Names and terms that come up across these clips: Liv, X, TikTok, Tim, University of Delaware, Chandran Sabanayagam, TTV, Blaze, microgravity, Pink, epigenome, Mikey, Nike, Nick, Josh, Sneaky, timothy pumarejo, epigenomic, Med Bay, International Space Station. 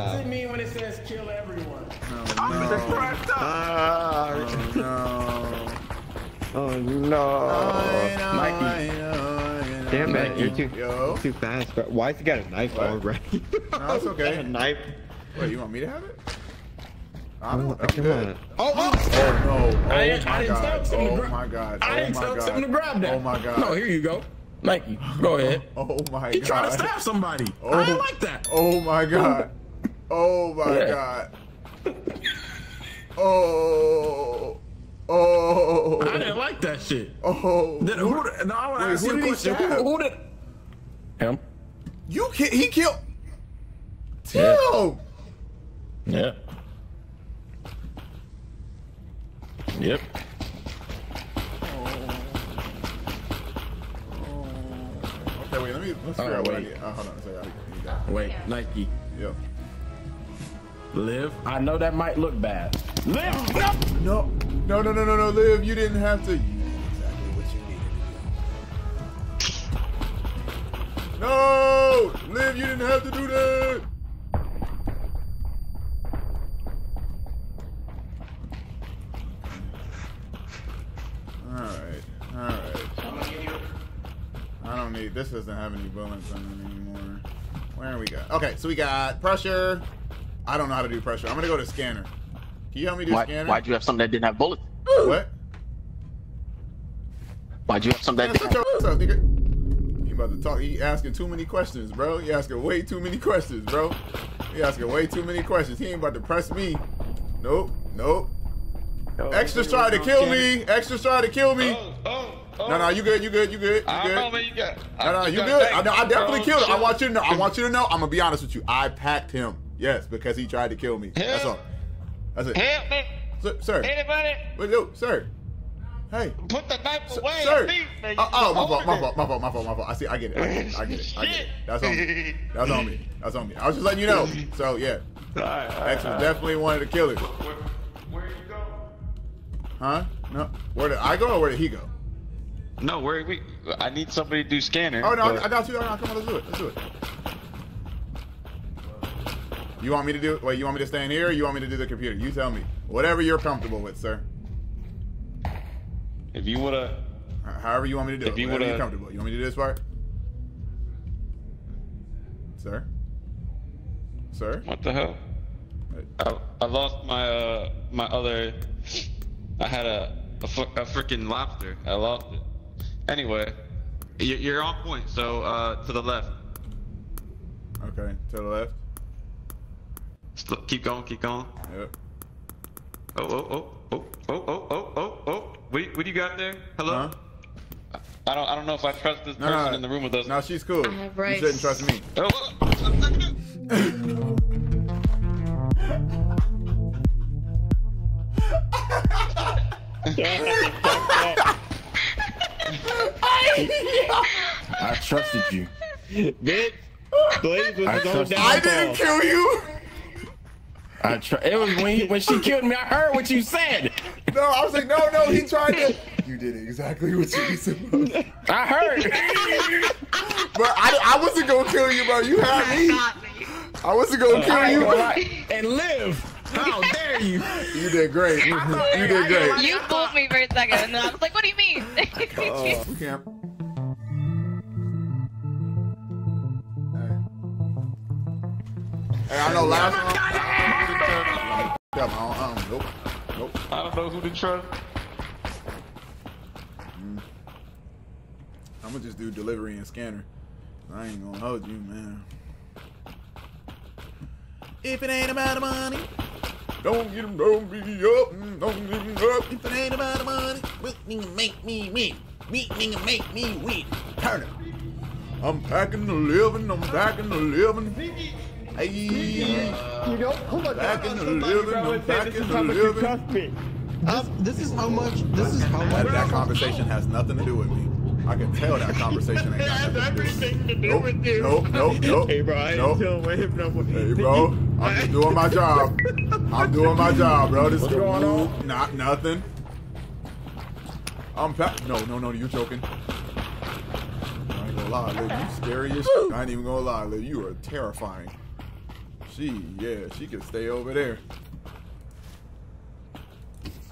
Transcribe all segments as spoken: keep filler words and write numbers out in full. Wow. What does it mean when it says kill everyone? Oh, no. Oh, no. Oh, no. Mikey. Damn it, you're too, Yo. too fast. But why is he got a knife what? already? No, it's okay. A knife. Wait, you want me to have it? I don't want to have it. Oh, oh! Oh, no. Oh, I didn't, my, I didn't God. Stop oh my God. I didn't oh, stop something to grab that. Oh, my God. No, here you go. Mikey, go ahead. Oh, my God. He tried to stab somebody. Oh. I didn't like that. Oh, my God. Oh, my yeah. God. Oh. Oh. I didn't like that shit. Oh. Then who did, no, I want to ask you a question. Who, who did? Him. You can't, he killed. Tim. Yeah. yeah. Yep. Okay, wait, let me, let's figure oh, out wait. what I get. Oh, hold on, sorry, I need that. Wait, yeah. Nike. Yep. Liv, I know that might look bad. Liv, no! No, no, no, no, no, no, Liv, you didn't have to. You did exactly what you needed to do. No! Liv, you didn't have to do that! Alright, alright. I don't need, this doesn't have any bullets on it anymore. Where are we going? Okay, so we got pressure. I don't know how to do pressure. I'm gonna go to scanner. Can you help me do Why, scanner? Why'd you have something that didn't have bullets? What? Why'd you have something Man, that didn't have bullets? You about to talk, he asking too many questions, bro. He asking way too many questions, bro. He asking way too many questions. He ain't about to press me. Nope, nope. Oh, Extra's trying to kill scanner. me. Extra's trying to kill me. Oh, oh. Oh. No, no, you good, you good, you good, you good. I don't know, man, you got, no, no, you good. I, no, I definitely killed him. I want you to know. I want you to know. I'm gonna be honest with you. I packed him. Yes, because he tried to kill me. Help. That's all. That's it. Help me, so, sir. Anybody? Wait, yo, sir. Hey. Put the knife so, away. Sir. Leave, man. Uh, oh, my fault, my fault, my fault, my fault, my fault. I see. I get it. I get it. I get it. I get it. That's on me. That's on me. That's on me. I was just letting you know. So yeah. All right, all right, X all right. definitely wanted to kill it. Where, where you go? Huh? No. Where did I go or where did he go? No, where we? I need somebody to do scanner. Oh no, but... I got you. Oh, no, come on, let's do it. Let's do it. You want me to do it? Wait, you want me to stay in here? Or you want me to do the computer? You tell me. Whatever you're comfortable with, sir. If you woulda. However you want me to do if it. If you woulda. You're comfortable. You want me to do this part? Sir. Sir. What the hell? I, I lost my uh my other. I had a a, a freaking lobster. I lost it. Anyway, you're on point, so uh, to the left. Okay, to the left. Just keep going, keep going. Yep. Oh, oh, oh, oh, oh, oh, oh, oh, oh. What, what do you got there? Hello? Uh -huh. I don't I don't know if I trust this person no, no. in the room with us. No, she's cool. I have rights. You shouldn't trust me. Oh, oh, oh. I trusted you. Bitch, Blaze was I going down. I didn't kill you. I tr it was when, he, when she killed me, I heard what you said. No, I was like, no, no, he tried to. You did exactly what you supposed to. I heard. Bro, I, I wasn't going to kill you, bro. You had me. I wasn't going to kill you. Right. And live. How dare you? You did great. You, you did great. You fooled me for a second, and then I was like, what do you mean? Oh, we can't. Hey, I know last one. I don't know. Nope. I don't know who to trust. Mm. I'm gonna just do delivery and scanner. I ain't gonna hold you, man. If it ain't about the money, don't get him, don't be up, don't get him up. If it ain't about the money, with nigga make me win, meet nigga make me win. Turn it. I'm packing the living, I'm packing the living. Hey, uh, you know, hold on, back in the living, I'm back in the living. Um, this is how much, this is how much. That conversation has nothing to do with me. I can tell that conversation ain't got everything to do nope, with you. Nope, nope, nope. Hey, bro, I ain't nope. dealing with him no more. Hey, bro, I'm just doing my job. I'm doing my job, bro. This What's is going on? Not nothing. I'm pa No, no, no, you joking. I ain't gonna lie, Liv. You scary as shit. I ain't even gonna lie, Liv. You are terrifying. She, yeah, she can stay over there.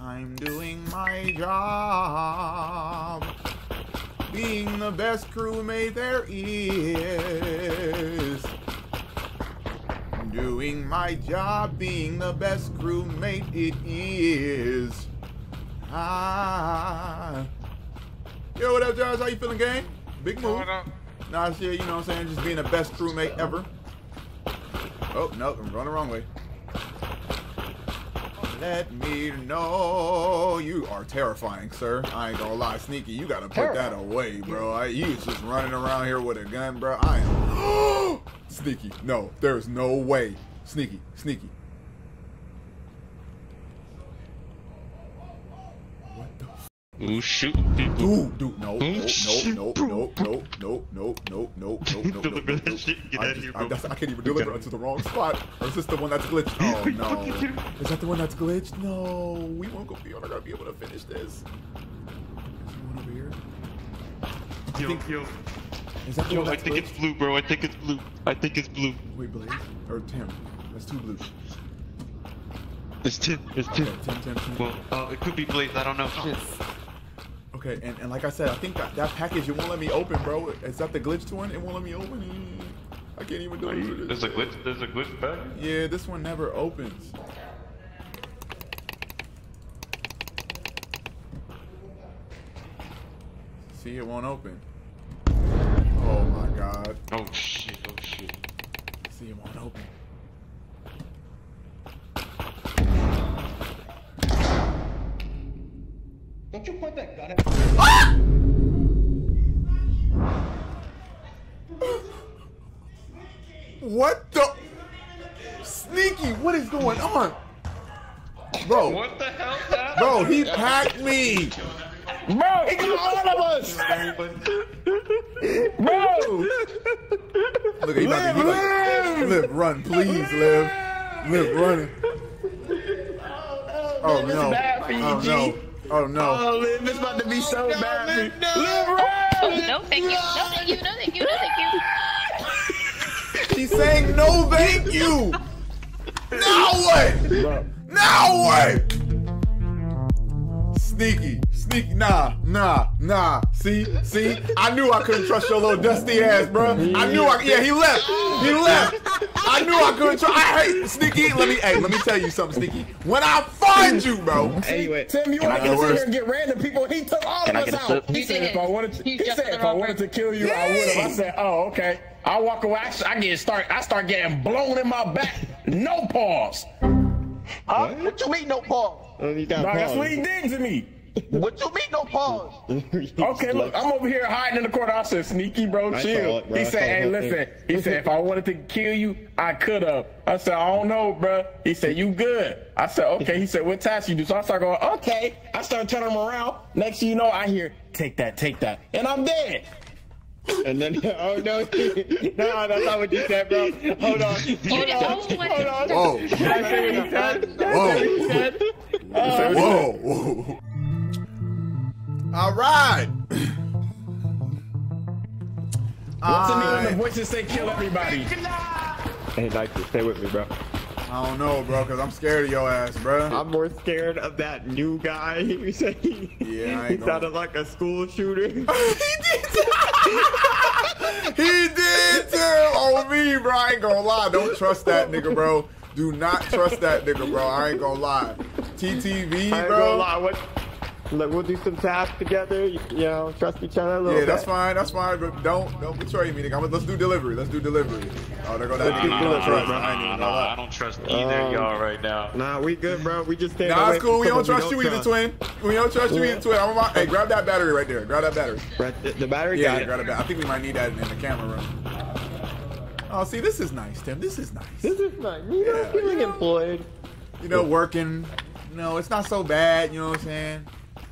I'm doing my job, being the best crewmate there is. I'm doing my job, being the best crewmate it is. Ah. Yo, what up, Josh? How you feeling, gang? Big move. Nah, shit, you know what I'm saying? Just being the best crewmate ever. Oh, no, I'm going the wrong way. Let me know. You are terrifying, sir. I ain't gonna lie, Sneaky. You gotta put Terrifying. that away, bro. I, you was just running around here with a gun, bro. I am. Sneaky, no, there's no way. Sneaky, Sneaky. What the f? Ooh, shoot people. Dude, dude, no, no, no, no, no, no, no, no, no, no, no, deliver that shit. Get out of here, bro. I can't even deliver it to the wrong spot. Or is this the one that's glitched? Oh, no. Is that the one that's glitched? No. We won't go beyond. I gotta be able to finish this. Is there one over here? Yo, yo. Is that the one that's glitched? I think it's blue, bro. I think it's blue. I think it's blue. Wait, Blaze? Or Tim. That's two blues. It's Tim. It's Tim. Tim, Tim, Tim. Well, uh, it could be Blaze. I don't know. Okay, and, and like I said, I think that, that package, it won't let me open, bro. Is that the glitched one? It won't let me open. I can't even do it. There's a glitch, there's a glitch package? Yeah, this one never opens. See, it won't open. Oh my god. Oh shit, oh shit. See, it won't open. Don't you point that gun at me? Ah! What the? Sneaky, what is going on? Bro. What the hell happened? Bro, he packed me. Bro, he killed all of us. Bro. Look, he about to, he like, Liv, run, please, Liv. Liv, run. Oh, no. Oh, no. Oh no! Oh, Liv, it's about to be so oh, no, bad. Liv, no. Liv, run! Liv, no, thank you. No, thank you. No, thank you. No, thank you. She's saying no, thank you. Now what? No. Now what? Sneaky, Sneaky, nah, nah, nah. See, see, I knew I couldn't trust your little dusty ass, bro. I knew I. Yeah, he left. He left. I knew I couldn't try. I hate Sneaky. Let me, hey, let me tell you something, Sneaky. When I find you, bro. Anyway, Tim, you want to sit here and get random people? He took all of us out. He said if I wanted to, he said if I wanted to kill you, I would have. I said, oh, okay. I walk away. I, I get start. I start getting blown in my back. No pause. Huh? What, what you mean no pause? No, that's what he did to me. What you mean no pause? Okay, look, I'm over here hiding in the corner. I said, Sneaky, bro, chill. It, bro. He said, hey, it. listen. He said, if I wanted to kill you, I could have. I said, I don't know, bro. He said, you good. I said, okay. He said, what task you do? So I start going, okay. I start turning him around. Next thing you know, I hear, take that, take that. And I'm dead. And then, oh no, no, that's not what you said, bro. Hold on, hold on, hold on. Whoa. Did I say what he said? Did I say what he said? Uh, whoa, whoa. All right. What's the name of the voices say kill everybody? Hey, Nike, stay with me, bro. I don't know, bro, because I'm scared of your ass, bro. I'm more scared of that new guy. He said he, yeah, I he sounded like a school shooter. He did too. He did too on me, bro. I ain't going to lie. Don't trust that nigga, bro. Do not trust that nigga, bro. I ain't going to lie. T T V, bro. I ain't going to lie. What? Like, we'll do some tasks together, you know, trust each other a little bit. Yeah, that's fine, that's fine, but don't, don't betray me, nigga. Let's do delivery, let's do delivery. Oh, they're gonna nah, do nah, delivery. Trust. Nah, I, nah, I don't trust either of y'all right now. Nah, we good, bro, we just stay Nah, it's cool, we don't trust you either, twin. We don't trust you either, twin. Hey, grab that battery right there, grab that battery. The, the battery? Yeah, grab that. I think we might need that in the camera room. Oh, see, this is nice, Tim, this is nice. This is nice, you know, yeah, feeling employed. You know, working, you know, it's not so bad, you know what I'm saying?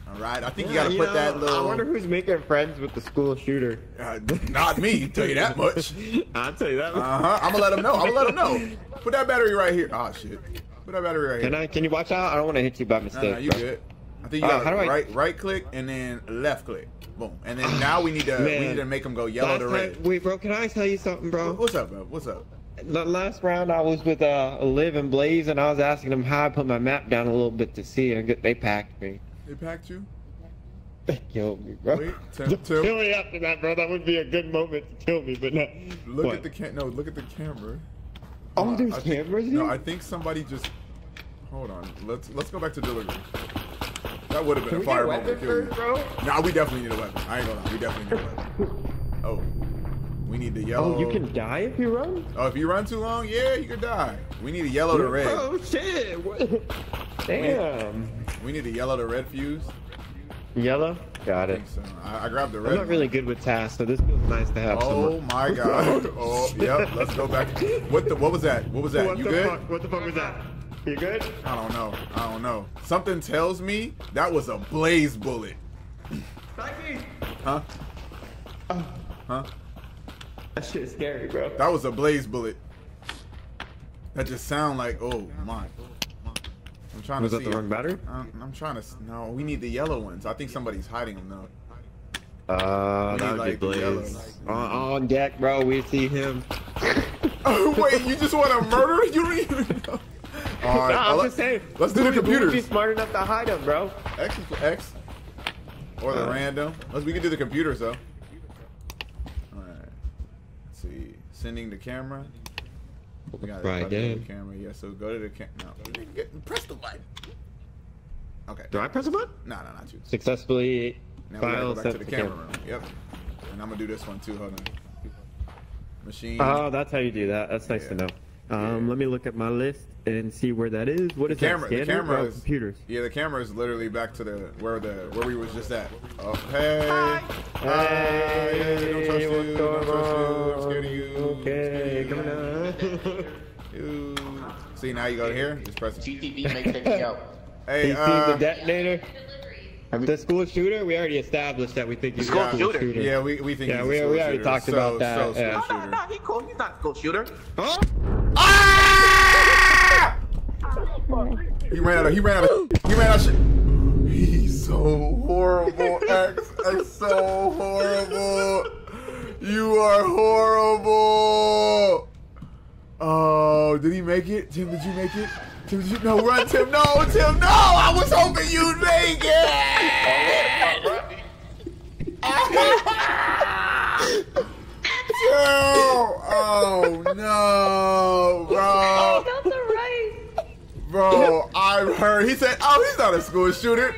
All right, I think yeah, you gotta you put know, that little. I wonder who's making friends with the school shooter. Uh, not me, tell you that much. I'll tell you that much. Uh huh. I'm gonna let him know. I'm gonna let him know. Put that battery right here. Oh shit. Put that battery right can here. Can I? Can you watch out? I don't want to hit you by mistake. No, no, you bro. good. I think you uh, gotta right, I... right click and then left click. Boom. And then now we need to, Man. we need to make him go yellow Last to red. Time, wait, bro. Can I tell you something, bro? What's up, bro? What's up? the last round I was with uh, Liv and Blaze, and I was asking them how I put my map down a little bit to see, and they packed me. They packed you? They killed me, bro. Wait, Tim, Tim. Kill me after that, bro. That would be a good moment to kill me, but no. Look what? at the can. No, look at the camera. Oh, uh, there's I cameras think, here? No, I think somebody just. Hold on. Let's let's go back to delivery. That would have been Can a fire moment to kill me. Bro? Nah, we definitely need a weapon. I ain't gonna lie. We definitely need a weapon. Oh. We need the yellow. Oh, you can die if you run? Oh, if you run too long, yeah, you could die. We need a yellow to red. Oh, shit. What? Damn. We need a yellow to red fuse. Yellow? Got it. I, so. I, I grabbed the red. I'm not one. really good with tasks, so this feels nice to have. Oh someone. my god. Oh, yep. Let's go back. What the? What was that? What was that? What you the good? Fuck? What the fuck was that? You good? I don't know. I don't know. Something tells me that was a Blaze bullet. Mikey. Huh? Oh. Huh? That shit is scary, bro. That was a Blaze bullet. That just sound like, oh my. I'm trying Was to that see the wrong battery? I'm, I'm trying to. No, we need the yellow ones. I think somebody's hiding them though. Uh, that would like, be Blaze. Like, on, on deck, bro. We see him. Oh, wait, you just want to murder? You don't even know. All right, nah, I'm just saying. Let's do the computers. Be smart enough to hide them, bro. X is X. Or the uh, random. Let's. We can do the computers though. All right. Let's see. Sending the camera. We got right the camera, yeah. So go to the camera. No, get, press the button. Okay. Do I press the button? No, no, not you. Successfully. Now we gotta go back to the, the camera, camera room. Yep. And I'm gonna do this one too. Hold on. Machine. Oh, that's how you do that. That's nice yeah. to know. Um, yeah. Let me look at my list and see where that is. What the is camera, that? The camera is computers. Yeah, the camera is literally back to the where the where we was just at. Oh, hey. Hi. Hey. Hey. Don't trust What's you. Don't trust on? you. I'm scared of you. Okay, come on. You. See, now you go here. Just press it. T T V makes it go. Hey, uh, the detonator. The school shooter. We already established that we think he's school, school shooter. shooter. Yeah, we we think. Yeah, he's we, a school we already shooter. talked so, about that. So yeah. No, no, no. He cool. He's not a school shooter. Huh? Ah! He ran out of, he ran out of, he ran out of shit. He's so horrible, X, X, so horrible. You are horrible. Oh, did he make it? Tim, did you make it? Tim, did you, no, run, Tim, no, Tim, no! I was hoping you'd make it! Oh, no, bro. That's not right. Bro, I heard. He said, oh, he's not a school shooter.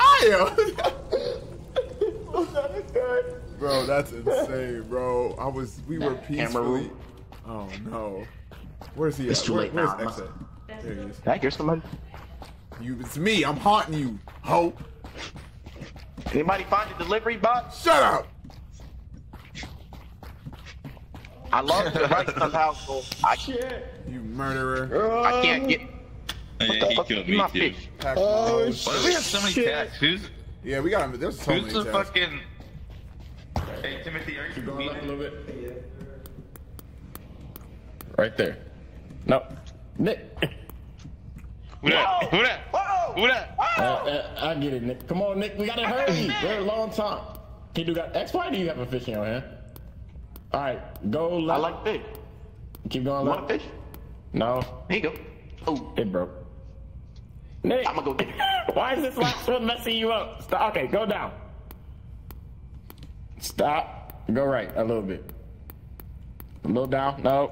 I am. Bro, that's insane, bro. I was, we were peacefully. Oh, no. Where's he at? It's too late now. Where's X at? There he is. Can I hear somebody? You, it's me. I'm haunting you, ho. Anybody find the delivery box? Shut up. I lost the right to household. I can't. You murderer. I can't get. What yeah, the he fuck killed me my too. Fish? Oh, shit. Why do we have so many cats? Who's? Yeah, we got him. There's so Who's many Who's the cats. fucking? Hey, Timothy, are you Keep going up a little bit? Right there. No. Nick. Who that? Who that? Who that? Uh, uh, I get it, Nick. Come on, Nick. We gotta hurry. We're a long time. Can you do got? X, why do you have a fish in your hand? All right, go left. I like fish. Keep going left. Want a fish? No. There you go. Oh, it broke. Nick. I'm gonna go get it. Why is this last one messing you up? Stop. Okay, go down. Stop. Go right a little bit. A little down. No.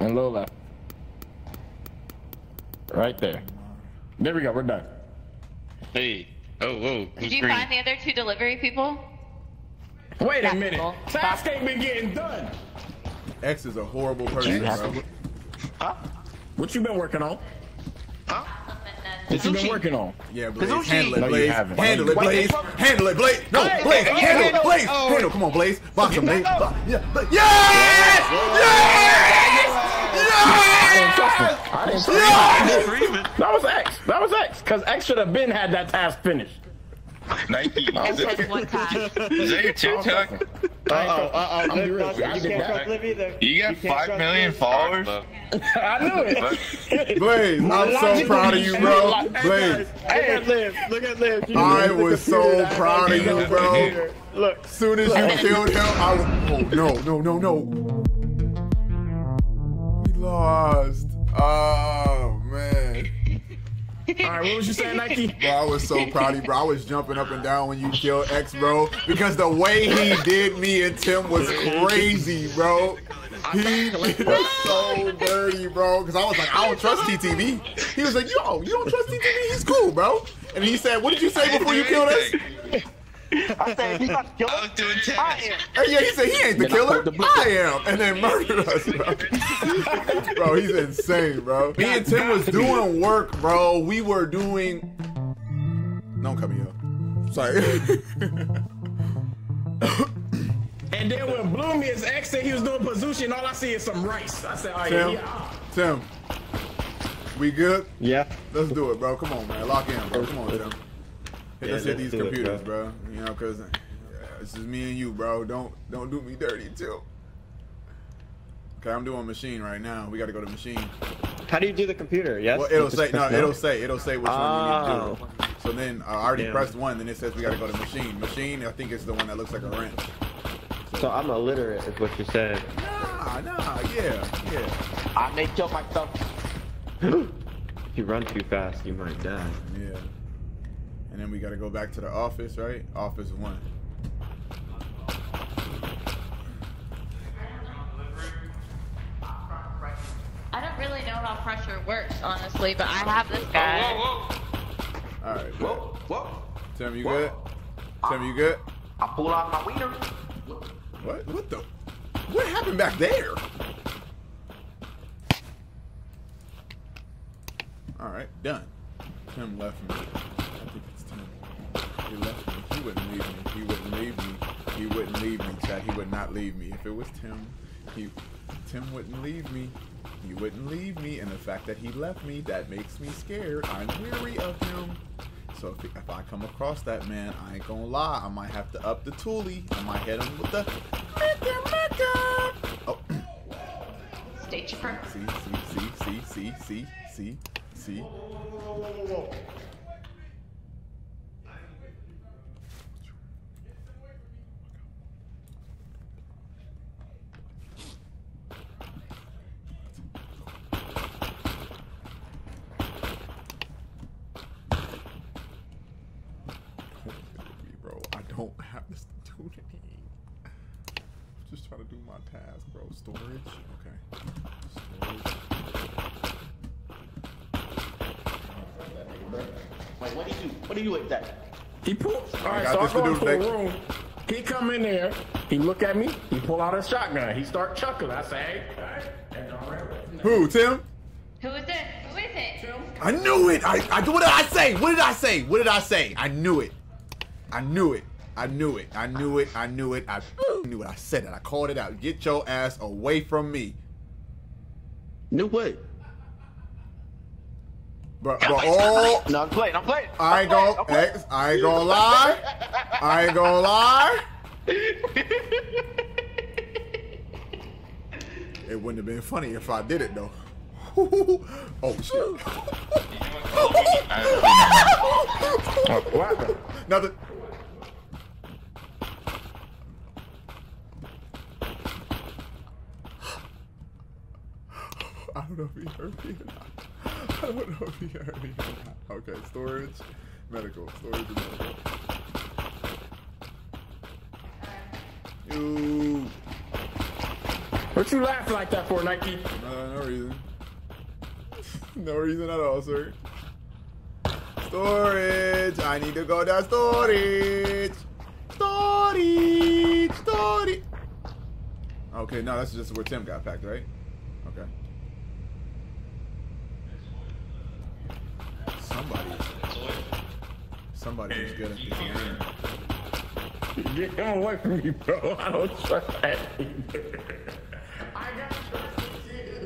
And a little left. Right there. There we go. We're done. Hey. Oh, whoa. Did you green. find the other two delivery people? Wait a minute. Task ain't been getting done. X is a horrible person, bro. Huh? What you been working on? Huh? What you been working on? Yeah, Blaze. Handle it, Blaze. Handle it, Blaze. Handle it, Blaze. No, Blaze. Handle it, Blaze. Handle. Come on, Blaze. Box him, Blaze. Yes! Yes! Yes! I didn't trust him. I didn't trust him. That was X. That was X. Because X should have been had that task finished. Nike. Is it one time. Is that your TikTok? Uh-oh, uh-oh. You, you got five million followers? I knew it. Blaze, I'm so proud of you, bro. Blaze. Hey, Liv. Look at Liv. I was so proud of you, bro. Look. Soon as you killed him, I was... Oh, no, no, no, no. lost. Oh, man. All right, what was you saying, Nike? Bro, I was so proud of you, bro. I was jumping up and down when you killed X, bro, because the way he did me and Tim was crazy, bro. He was so dirty, bro, because I was like, I don't trust T T V. He was like, yo, you don't trust T T V? He's cool, bro. And he said, what did you say before you killed us? I said, he's not the killer? I, doing I am. And yeah, he said, he ain't the then killer. The I am. And then murdered us, bro. Bro, he's insane, bro. Me and Tim was doing work, bro. We were doing... Don't cut me up. Sorry. And then when Bloomy, his ex said he was doing Pazushi, all I see is some rice. I said, all right, Tim, yeah. Tim, we good? Yeah. Let's do it, bro. Come on, man. Lock in, bro. Come on, Tim. Hit yeah, us at these computers, it, bro. bro. You know, cause yeah, it's just me and you, bro. Don't don't do me dirty too. Okay, I'm doing machine right now. We gotta go to machine. How do you do the computer? Yes. Well, it'll say no. It'll say it'll say which oh. one you need to do. So then uh, I already Damn. pressed one. Then it says we gotta go to machine. Machine, I think it's the one that looks like a wrench. So, so I'm illiterate, is what you said. Nah, nah, yeah, yeah. I may kill myself. If you run too fast, you might die. Yeah. And then we gotta go back to the office, right? Office one. I don't really know how pressure works, honestly, but I have this guy. Whoa, whoa, whoa. All right. Whoa, whoa. Tim, you whoa. good? Tim, you good? I, I pulled out my wiener. What? What the? What happened back there? All right, done. Tim left me. He left me. He wouldn't leave me. He wouldn't leave me. He wouldn't leave me, chat. He would not leave me. If it was Tim, he, Tim wouldn't leave me. He wouldn't leave me. And the fact that he left me, that makes me scared. I'm weary of him. So if, if I come across that man, I ain't gonna lie. I might have to up the toolie. I might hit him with the Mecca Mecca. Oh. State your purpose. See, see, see, see, see, see, see, see. Storage, okay. Storage. Wait, what do you do? What do you do with that? He pulls. All right, so I go into a room. He come in there. He look at me. He pull out a shotgun. He start chuckling. I say, hey, all right. Who, Tim? Who is it? Who is it? Tim? I knew it. I, I what did I say? What did I say? What did I say? I knew it. I knew it. I knew it. I knew it. I knew it. I knew it. I said it. I called it out. Get your ass away from me. Knew what? But, but all. No, I'm playing. I'm playing. I ain't gonna, X, I ain't gonna lie. I ain't gonna lie. It wouldn't have been funny if I did it, though. Oh, shit. What happened? Nothing. I don't know if he heard me or not. I don't know if he heard me or not. Okay, storage, medical, storage, and medical. Ooh. What you laughing like that for, Nike? Uh, no reason. No reason at all, sir. Storage. I need to go down storage. Storage. Storage. Okay, no, that's just where Tim got packed, right? Okay. Somebody, somebody who's good at this game. Get him away from me, bro. I don't trust that. I got trust you.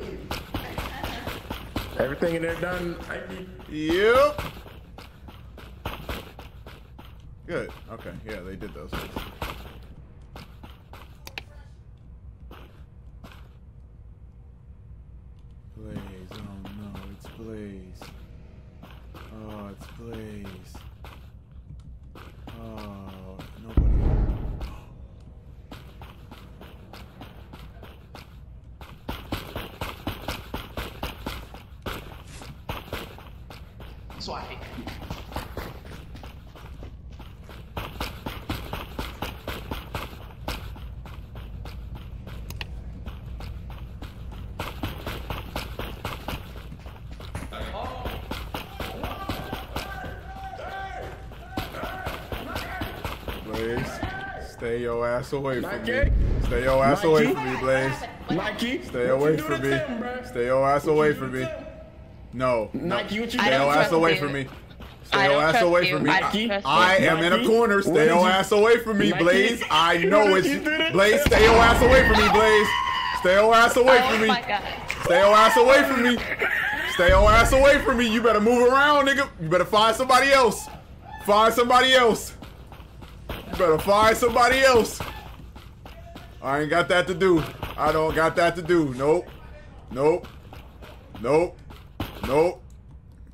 Everything in there done. Yep. Good. Okay. Yeah, they did those. Blaze. Oh no, it's Blaze. Oh, it's Blaze. Oh, nobody. so I hate you. Stay your ass away from Mikey. me. Stay your ass Mikey. away from me, Blaze. Mikey, stay away from me. Him, stay your ass what away from me. No, no. Mikey, what you stay your ass away you. from me. Stay your ass away you. from me. Mikey, I, I am Mikey. in a corner. Stay your ass away from me, Mikey. Blaze. I know it's Blaze. Stay your ass away from me, Blaze. Stay your ass away from me. Stay your ass away from me. Stay your ass away from me. You better move around, nigga. You better find somebody else. Find somebody else. You better find somebody else. I ain't got that to do. I don't got that to do. Nope. Nope. Nope. Nope.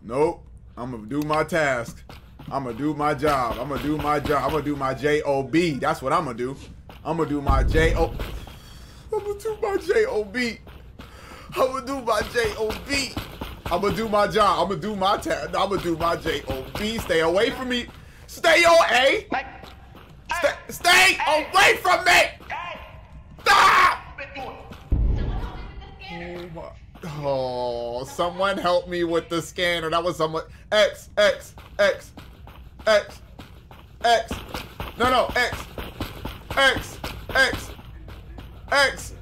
Nope. I'm gonna do my task. I'm gonna do my job. I'm gonna do my job. I'm gonna do my J O B. That's what I'm gonna do. I'm gonna do my J O B. I'm gonna do my J O B. I'm gonna do my J O B. I'm gonna do my job. I'm gonna do my task. I'm gonna do my J O B. Stay away from me. Stay your A. Stay, stay hey. away from me! Hey. Stop! Oh, my. Oh, someone help me with the scanner. That was someone. X, X, X, X, X. No, no, X, X, X, X,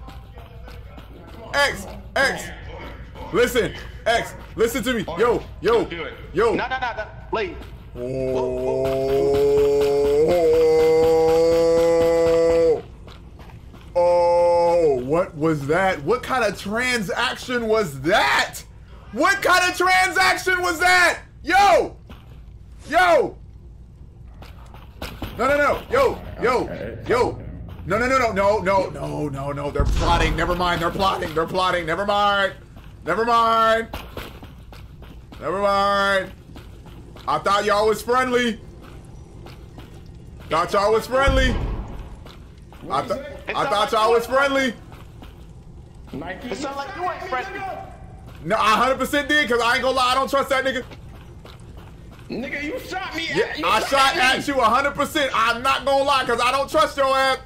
X, X. Listen, X, listen to me. Yo, yo, yo. No, no, no, late. Oh, oh, what was that? What kind of transaction was that? What kind of transaction was that? Yo, yo, no, no, no, yo, yo, yo, no, no, no, no, no, no, no, no, no, they're plotting. Never mind. They're plotting. They're plotting. Never mind. Never mind. Never mind. I thought y'all was friendly. Thought y'all was friendly. I, th I thought y'all was friendly. It sounds like you ain't friendly. No, I one hundred percent did, because I ain't gonna lie, I don't trust that nigga. Nigga, you shot me at yeah, you I shot, shot at, at you one hundred percent. I'm not gonna lie, because I don't trust your ass.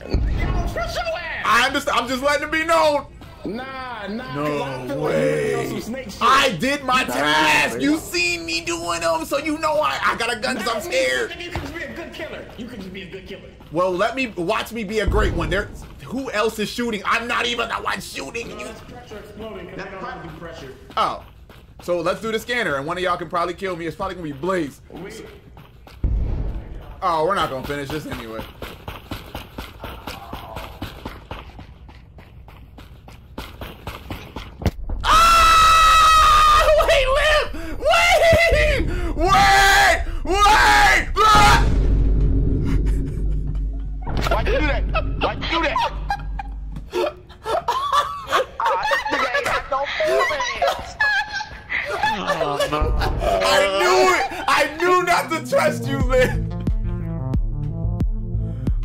You don't trust your ass. I understand. I'm just letting it be known. Nah, nah, no way. Like some snake shit. I did my nah, task. You seen me doing them, so you know I, I got a gun because I'm scared. You could just be a good killer. You could just be a good killer. Well, let me watch me be a great one. There, who else is shooting? I'm not even the one shooting. No, you. That's pressure exploding. That's probably pressure. Oh, so let's do the scanner, and one of y'all can probably kill me. It's probably gonna be Blaze. We oh, we're not gonna finish this anyway. Wait! Wait! Wait! Ah! Why'd you do that? Why'd you do that? Ah, this nigga ain't got no feelings. Oh, no. I knew it! I knew not to trust you, man.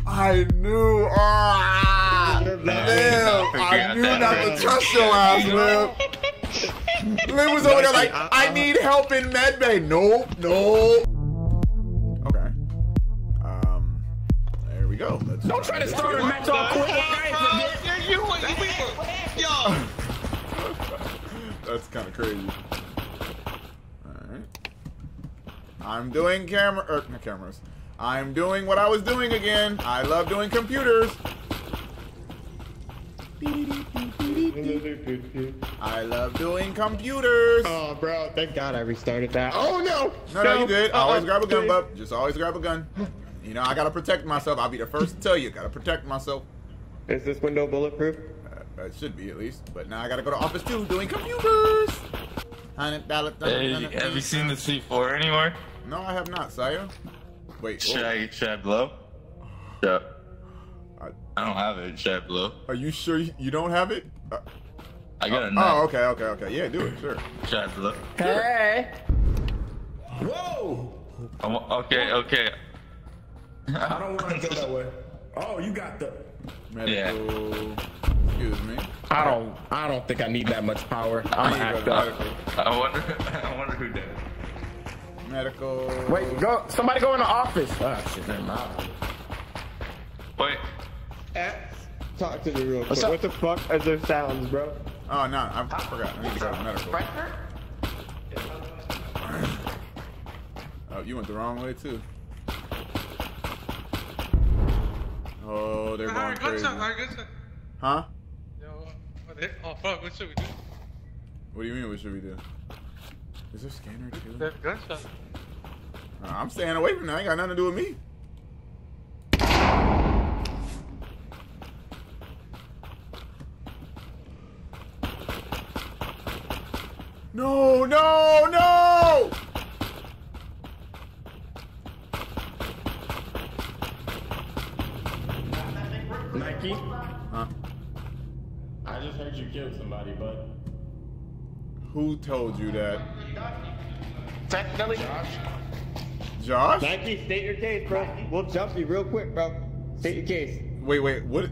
I knew. Ah, Liv, I knew not to trust your ass, Liv. Liv was over there like, I need help in Med Bay. No, no. Okay. Um, there we go. Let's Don't try to start a match all quick. That's kind of crazy. All right. I'm doing camera, er, no cameras. I'm doing what I was doing again. I love doing computers. I love doing computers. Oh, bro, thank God I restarted that. Oh, no. No, no, no you did. Uh, always grab a gun, bub. Just always grab a gun. You know, I got to protect myself. I'll be the first to tell you. Got to protect myself. Is this window bulletproof? Uh, it should be, at least. But now I got to go to office, too, doing computers. one hundred dollars. Hey, have you seen the C four anywhere? No, I have not, sire. Wait. Should I, should I blow? Yeah. I don't have it. Should I blow? Are you sure you don't have it? Uh, I got a knife. Oh, okay, okay, okay. Yeah, do it. Sure. Should I blow? Hey. Whoa. I'm, okay, okay. I don't want to go that way. Oh, you got the. Medical. Yeah. Excuse me. I don't. I don't think I need that much power. I'm I, I, I wonder. I wonder who did it. Medical. Wait, go. Somebody go in the office. Oh, shit, they're not. Wait. At, talk to me real quick. What the fuck are those sounds, bro? Oh, no, I forgot. I need to go to medical. Oh, you went the wrong way, too. Oh, they're going crazy. Huh? Oh, fuck, what should we do? What do you mean, what should we do? Is there a scanner, too? There's a gunshot. Nah, I'm staying away from that. I ain't got nothing to do with me. No, no, no! Nike? Huh? I just heard you killed somebody, bud. Who told you that? Technically. Josh? Josh? Nike, state your case, bro. We'll jump you real quick, bro. State your case. Wait, wait, what?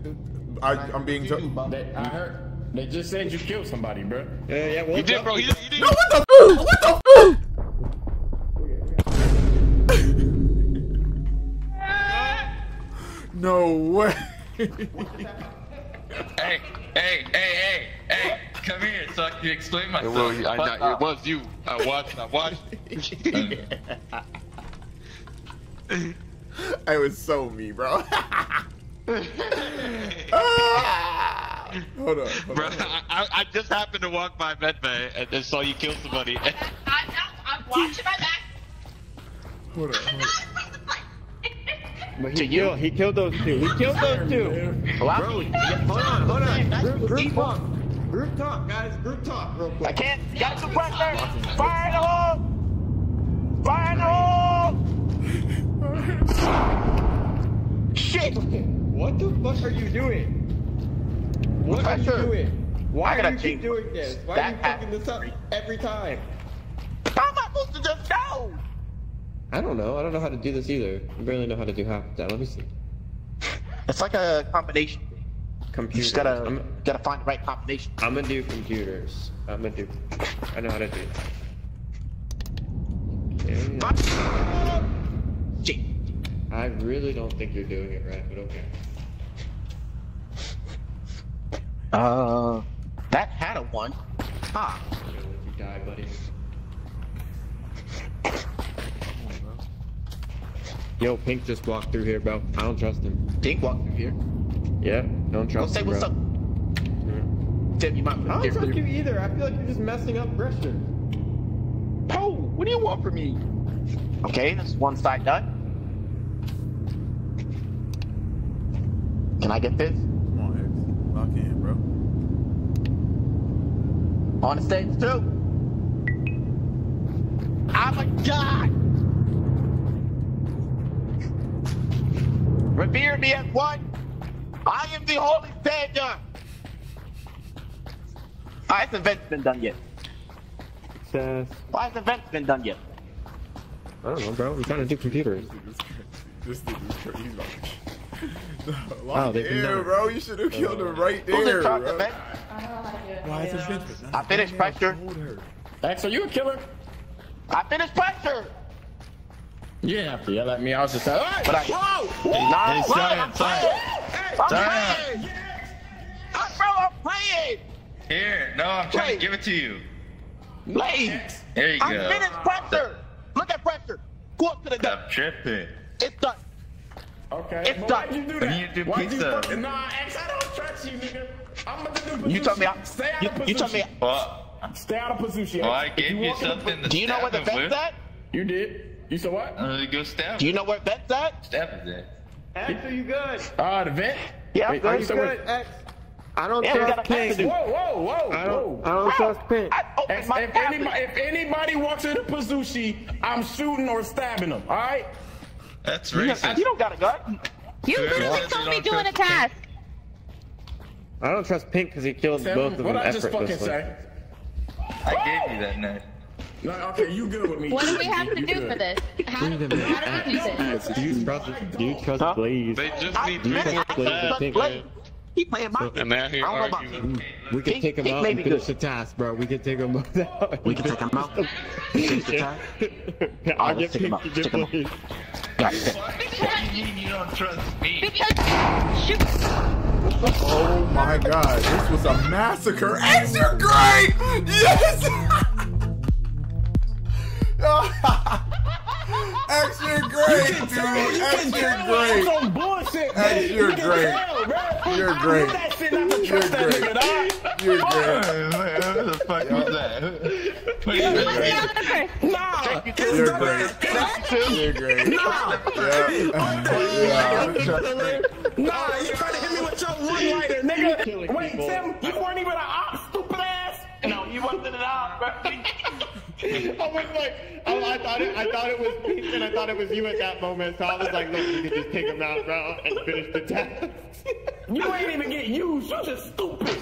I, I'm being told. I heard. They just said you killed somebody, bro. Yeah, yeah, well, you did, bro. You did, you did. No, what the f? What the f? No way. Hey, hey, hey, hey, hey, come here so I can explain myself. It was, I, I, it was you. I watched, I watched. It was so me, bro. Ah! Hold on, hold bro, on. I, I just happened to walk by Med Bay and then saw you kill somebody. I'm, I'm, I'm watching my back. Hold on, hold on. But he, killed, he killed those two. He killed those two. Bro, yeah, hold on, hold on. Group, group talk. Group talk, guys. Group talk real quick. I can't. Got some pressure. Fire in the hole. Fire in the hole. Shit. What the fuck are you doing? What are you doing? Why do you keep doing this? Why are you picking this up every time? How am I supposed to just go? I don't know. I don't know how to do this either. I barely know how to do half of that. Let me see. It's like a combination thing. Computer. You just gotta, I'm, gotta find the right combination. I'm gonna do computers. I'm gonna do. I know how to do it. Okay. Shit. I really don't think you're doing it right, but okay. Uh, that had a one. Ah. You die, buddy. Yo, Pink just walked through here, bro. I don't trust him. Pink walked through here? Yeah, don't trust don't him, what's bro. Up. Tim, you might I don't trust you either. I feel like you're just messing up Bristol. Poe, what do you want from me? Okay, that's one side done. Can I get this? Come on, X. Lock in, bro. On the stage too. I'm a god. Revere me as one. I am the holy savior. Why has the event's been done yet? Says. Why has the event's been done yet? I don't know, bro. We're trying to do computers. This dude is crazy. He's like. Wow, they there, bro. You should have killed him right there, bro. Why is this good? I finished pressure. X, are you a killer? I finished pressure. You didn't have to yell at me. I was just like, hey, but I, whoa, whoa, hey, whoa, I'm playing. I'm I'm playing. Here, no, I'm trying Wait. to give it to you. Blaze. There you go. I finished pressure. Look at pressure. Go up to the duck. Stop tripping. It's done. Okay, it's but done. Why you do that? You do why pizza. You fucking, nah, X, I don't trust you, nigga. I'm gonna do the You told me I, Stay out you, of Pasushi. You told me I, Stay out of Pasushi. Well, I gave you, you something to Do you know where the vet's at? You did. You said what? Uh, go stab. Do you know where vet's at? Stab is at. X, are you good? Ah, uh, the vet? Yeah, Wait, are you good, X? I don't yeah, trust Pink. Whoa, whoa, whoa, I don't, whoa. I don't Bro, trust Pink. X, if, anybody, if anybody walks into Pasushi, I'm shooting or stabbing them, all right? That's racist. You don't got a gun. You literally told me doing a task. I don't trust Pink because he killed both of them. What I just fucking say? I gave you that knife. No, okay, you good with me. What do we have to do for this? How do we do this? Do you trust Blaze? They just need three more Blaze and Pink, right? He playing Mikey. So, and now here I don't know about we can Pink, take him Pink out and finish good. the task, bro. We can take him out. We can take him out. Finish the task. I'll get Pink to get Blaze. Because you don't trust me. Because shoot. Oh my God, this was a massacre. X, you're great. Yes. X, you're great, dude. X, you're great. Some bullshit, X, you're great. You're great. You're great. You're great. What the fuck was that? Nah. You're great. You're great. Nah. Yeah. Nah, you trying to hit me with your one-liner, nigga. Wait, Tim, you weren't even an op, stupid ass. No, you wasn't an op, bro. I was like, oh, I thought it, I thought it was Pink, and I thought it was you at that moment. So I was like, look, you can just take him out, bro, and finish the task. You ain't even get used. You're just stupid.